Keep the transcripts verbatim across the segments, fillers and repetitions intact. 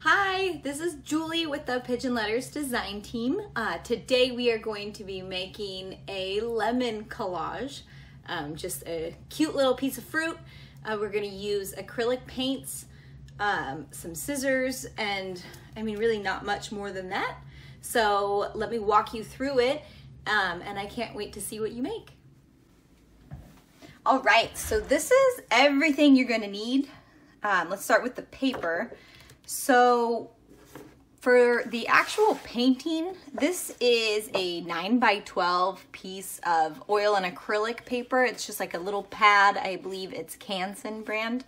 Hi, this is Julie with the Pigeon Letters Design Team. Uh, today we are going to be making a lemon collage, um, just a cute little piece of fruit. Uh, we're going to use acrylic paints, um, some scissors, and I mean really not much more than that. So let me walk you through it, um, and I can't wait to see what you make. All right, so this is everything you're going to need. Um, let's start with the paper. So for the actual painting, this is a nine by twelve piece of oil and acrylic paper. It's just like a little pad. I believe it's Canson brand.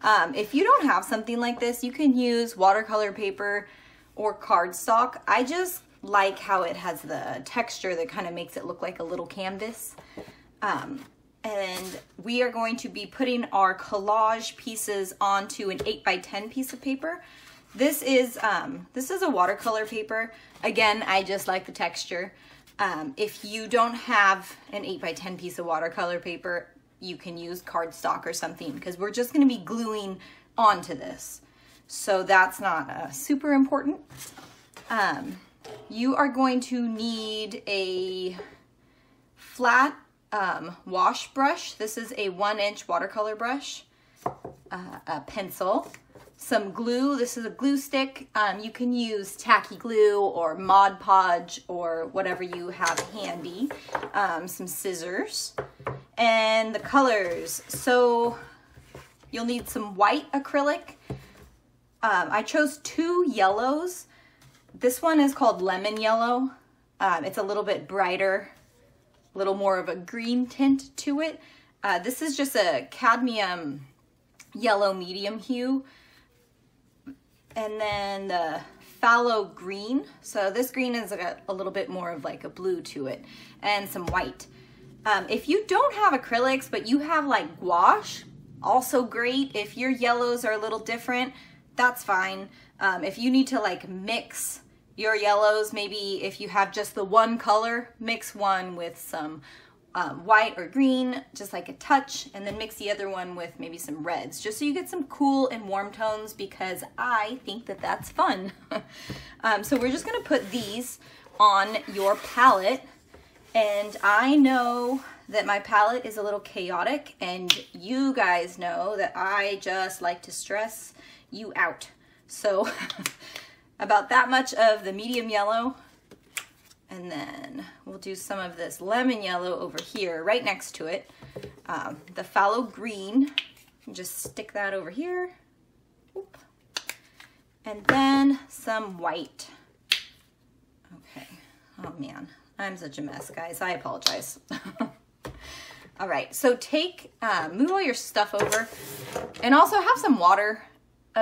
Um, if you don't have something like this, you can use watercolor paper or cardstock. I just like how it has the texture that kind of makes it look like a little canvas. Um, And we are going to be putting our collage pieces onto an eight by ten piece of paper. This is, um, this is a watercolor paper. Again, I just like the texture. Um, if you don't have an eight by ten piece of watercolor paper, you can use cardstock or something, because we're just going to be gluing onto this. So that's not uh, super important. Um, you are going to need a flat Um, wash brush. This is a one inch watercolor brush, uh, a pencil, some glue. This is a glue stick. Um, you can use tacky glue or Mod Podge or whatever you have handy, um, some scissors, and the colors. So you'll need some white acrylic. Um, I chose two yellows. This one is called lemon yellow. Um, it's a little bit brighter, little more of a green tint to it. Uh, this is just a cadmium yellow medium hue. And then the phthalo green. So this green is a, a little bit more of like a blue to it, and some white. Um, if you don't have acrylics, but you have like gouache, also great. If your yellows are a little different, that's fine. Um, if you need to like mix your yellows, maybe if you have just the one color, mix one with some um, white or green, just like a touch, and then mix the other one with maybe some reds, just so you get some cool and warm tones, because I think that that's fun. um, so we're just gonna put these on your palette, and I know that my palette is a little chaotic, and you guys know that I just like to stress you out. So about that much of the medium yellow, and then we'll do some of this lemon yellow over here right next to it. Um, the phthalo green, just stick that over here. Oop. And then some white. Okay, oh man, I'm such a mess, guys, I apologize. All right, so take, uh, move all your stuff over, and also have some water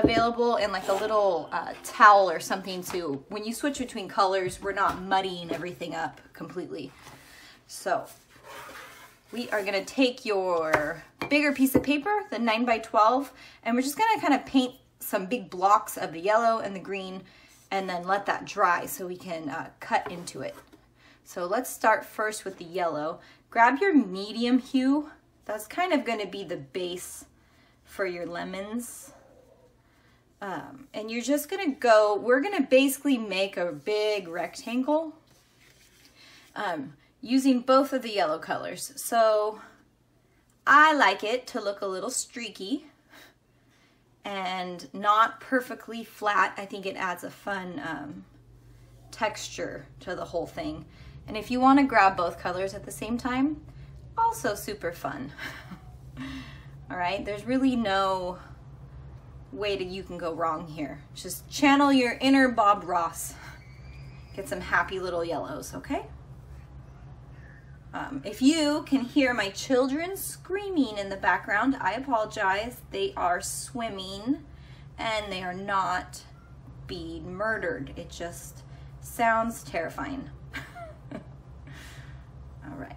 available in like a little uh, towel or something, to when you switch between colors, we're not muddying everything up completely. So we are gonna take your bigger piece of paper, the nine by twelve, and we're just gonna kind of paint some big blocks of the yellow and the green, and then let that dry so we can uh, cut into it. So let's start first with the yellow. Grab your medium hue. That's kind of gonna be the base for your lemons. Um, and you're just gonna go, we're gonna basically make a big rectangle um, using both of the yellow colors. So I like it to look a little streaky and not perfectly flat. I think it adds a fun um, texture to the whole thing. And if you wanna grab both colors at the same time, also super fun. All right, there's really no way that you can go wrong here. Just channel your inner Bob Ross. Get some happy little yellows, okay? Um, if you can hear my children screaming in the background, I apologize. They are swimming and they are not being murdered. It just sounds terrifying. All right.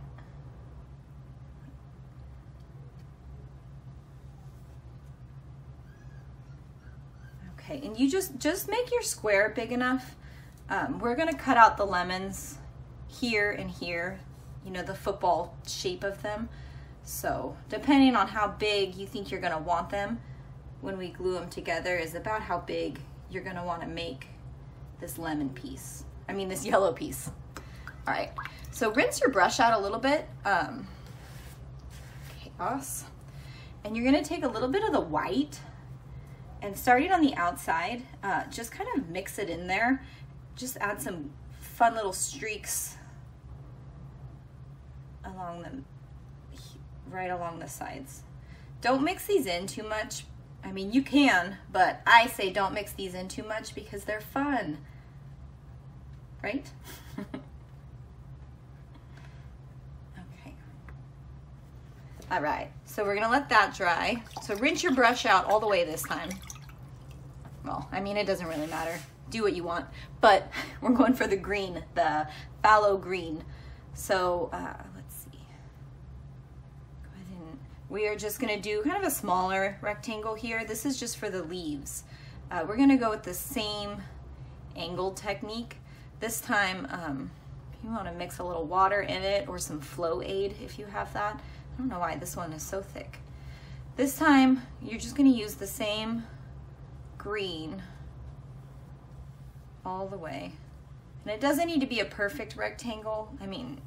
Okay, and you just, just make your square big enough. Um, we're gonna cut out the lemons here and here, you know, the football shape of them. So depending on how big you think you're gonna want them, when we glue them together, is about how big you're gonna wanna make this lemon piece. I mean this yellow piece. All right, so rinse your brush out a little bit. Um, chaos. And you're gonna take a little bit of the white and starting on the outside, uh, just kind of mix it in there. Just add some fun little streaks along them, right along the sides. Don't mix these in too much. I mean, you can, but I say don't mix these in too much because they're fun, right? Okay. All right, so we're gonna let that dry. So rinse your brush out all the way this time. Well, I mean, it doesn't really matter. Do what you want, but we're going for the green, the phthalo green. So uh, let's see. Go ahead and, we are just gonna do kind of a smaller rectangle here. This is just for the leaves. Uh, we're gonna go with the same angle technique. This time, um, you wanna mix a little water in it or some Flow Aid if you have that. I don't know why this one is so thick. This time, you're just gonna use the same green all the way. And it doesn't need to be a perfect rectangle. I mean,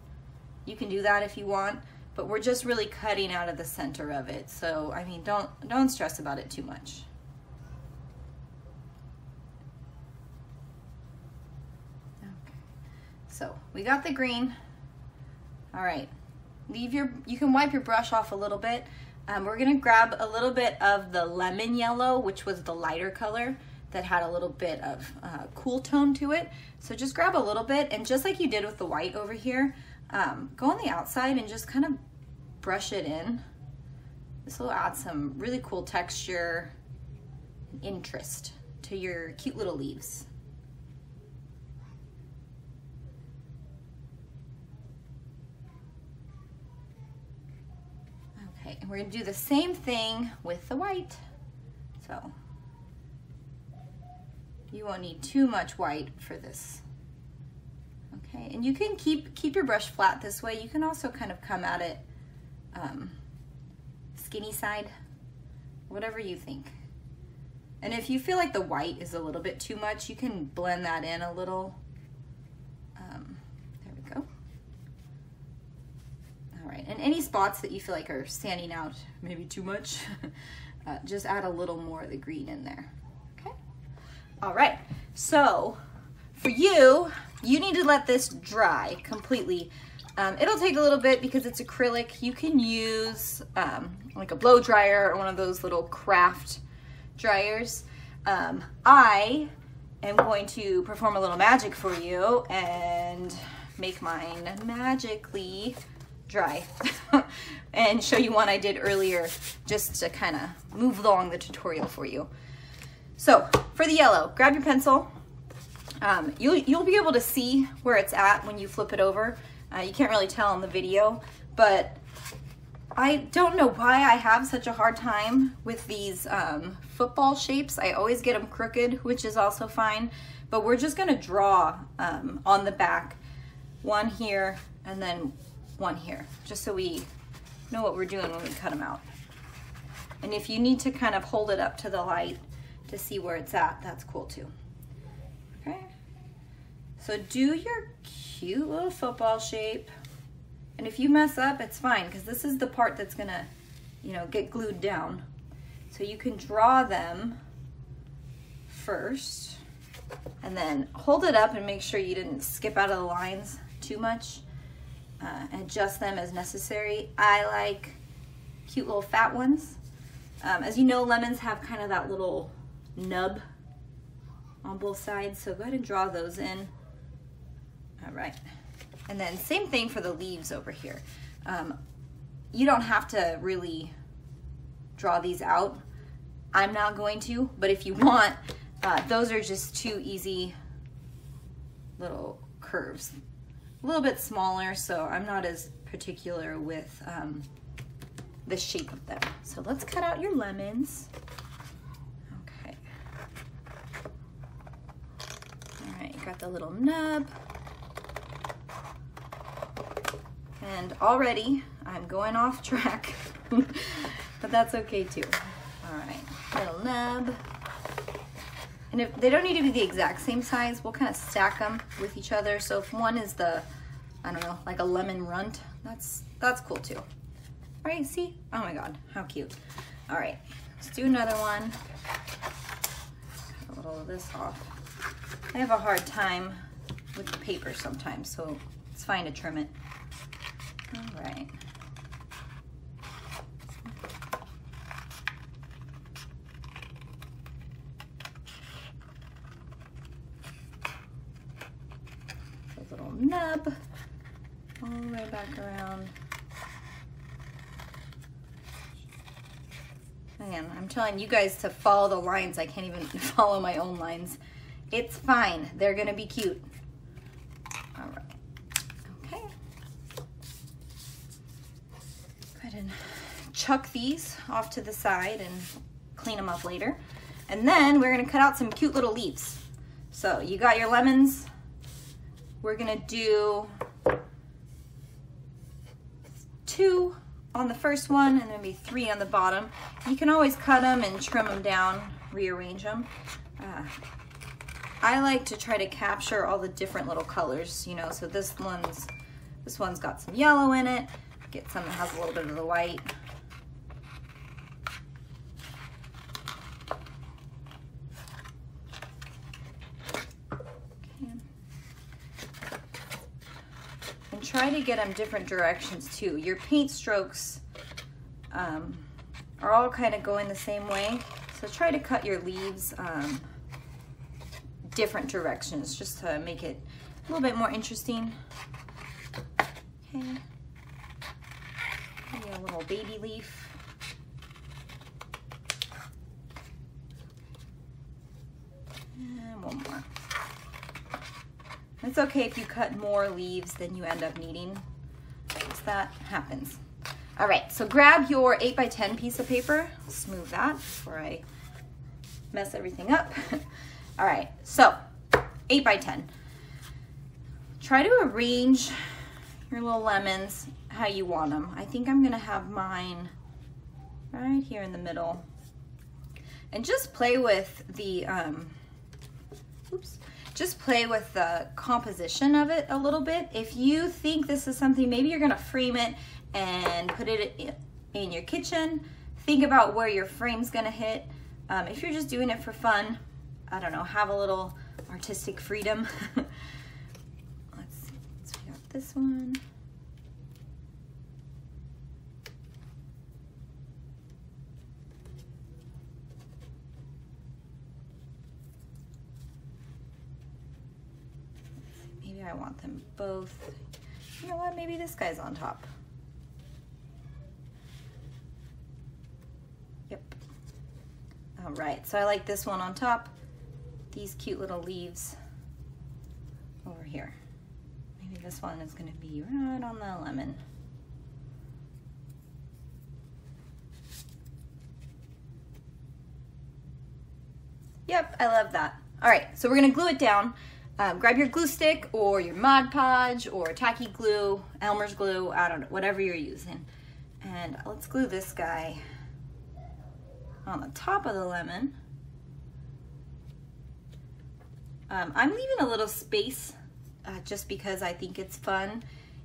you can do that if you want, but we're just really cutting out of the center of it. So, I mean, don't, don't stress about it too much. Okay. So we got the green. All right, leave your, you can wipe your brush off a little bit. Um, we're gonna grab a little bit of the lemon yellow, which was the lighter color that had a little bit of uh, cool tone to it. So just grab a little bit, and just like you did with the white over here, um, go on the outside and just kind of brush it in. This will add some really cool texture and interest to your cute little leaves. Okay, and we're gonna do the same thing with the white. So. You won't need too much white for this. Okay, and you can keep keep your brush flat this way. You can also kind of come at it um, skinny side, whatever you think. And if you feel like the white is a little bit too much, you can blend that in a little. Um, there we go. All right, and any spots that you feel like are standing out maybe too much, uh, just add a little more of the green in there. All right, so for you, you need to let this dry completely. Um, it'll take a little bit because it's acrylic. You can use um, like a blow dryer or one of those little craft dryers. Um, I am going to perform a little magic for you and make mine magically dry and show you one I did earlier just to kind of move along the tutorial for you. So for the yellow, grab your pencil. Um, you'll, you'll be able to see where it's at when you flip it over. Uh, you can't really tell in the video, but I don't know why I have such a hard time with these um, football shapes. I always get them crooked, which is also fine, but we're just gonna draw um, on the back, one here and then one here, just so we know what we're doing when we cut them out. And if you need to kind of hold it up to the light, to see where it's at, that's cool too. Okay, so do your cute little football shape, and if you mess up, it's fine, because this is the part that's gonna, you know, get glued down. So you can draw them first, and then hold it up and make sure you didn't skip out of the lines too much. Uh, adjust them as necessary. I like cute little fat ones. Um, as you know, lemons have kind of that little nub on both sides, so go ahead and draw those in. All right, and then same thing for the leaves over here. Um, you don't have to really draw these out. I'm not going to, but if you want, uh, those are just two easy little curves. A little bit smaller, so I'm not as particular with um, the shape of them. So let's cut out your lemons. Got the little nub, and already I'm going off track, but that's okay too. All right, little nub, And if they don't need to be the exact same size, we'll kind of stack them with each other. So if one is the, I don't know, like a lemon runt, that's that's cool too. All right, see? Oh my God, how cute. All right, let's do another one. Cut a little of this off. I have a hard time with the paper sometimes, so it's fine to trim it. All right. Nub all the way back around. Man, I'm telling you guys to follow the lines. I can't even follow my own lines. It's fine. They're gonna be cute. All right. Okay. Go ahead and chuck these off to the side and clean them up later. And then we're gonna cut out some cute little leaves. So you got your lemons. We're gonna do two on the first one and then be three on the bottom. You can always cut them and trim them down, rearrange them. Uh, I like to try to capture all the different little colors, you know, so this one's, this one's got some yellow in it. Get some that has a little bit of the white. Try to get them different directions too. Your paint strokes um, are all kind of going the same way. So try to cut your leaves um, different directions just to make it a little bit more interesting. Okay. Maybe a little baby leaf. And one more. It's okay if you cut more leaves than you end up needing, because that happens. All right, so grab your eight by ten piece of paper. Let's move that before I mess everything up. All right, so eight by ten. Try to arrange your little lemons how you want them. I think I'm gonna have mine right here in the middle. And just play with the, um, oops. Just play with the composition of it a little bit. If you think this is something, maybe you're gonna frame it and put it in your kitchen. Think about where your frame's gonna hit. Um, if you're just doing it for fun, I don't know, have a little artistic freedom. Let's see, let's figure out this one. I want them both. You know what? Maybe this guy's on top. Yep. All right. So I like this one on top. These cute little leaves over here. Maybe this one is going to be right on the lemon. Yep. I love that. All right. So we're going to glue it down. Um, grab your glue stick or your Mod Podge or tacky glue, Elmer's glue, I don't know, whatever you're using. And let's glue this guy on the top of the lemon. Um, I'm leaving a little space uh, just because I think it's fun.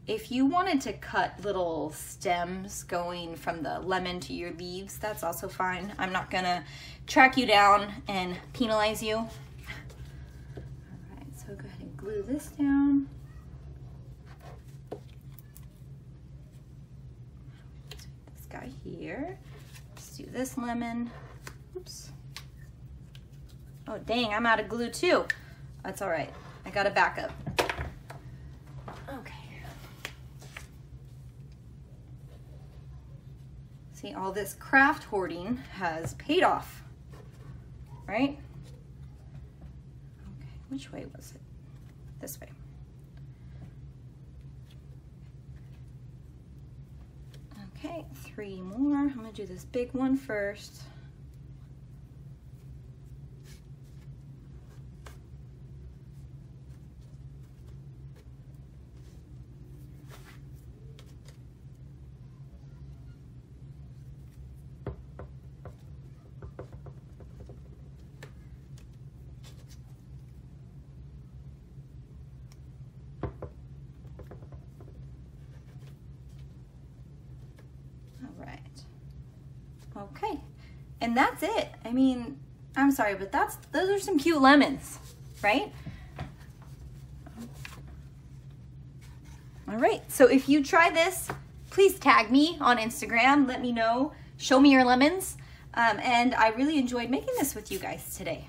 If you wanted to cut little stems going from the lemon to your leaves, that's also fine. I'm not gonna track you down and penalize you. So go ahead and glue this down. This guy here. Let's do this lemon. Oops. Oh dang, I'm out of glue too. That's all right. I got a backup. Okay. See, all this craft hoarding has paid off, right? Which way was it? This way. Okay, three more. I'm gonna do this big one first. right. Okay, and that's it. I mean, I'm sorry, but that's those are some cute lemons, right? All right, so if you try this, please tag me on Instagram. Let me know, show me your lemons. Um, and I really enjoyed making this with you guys today.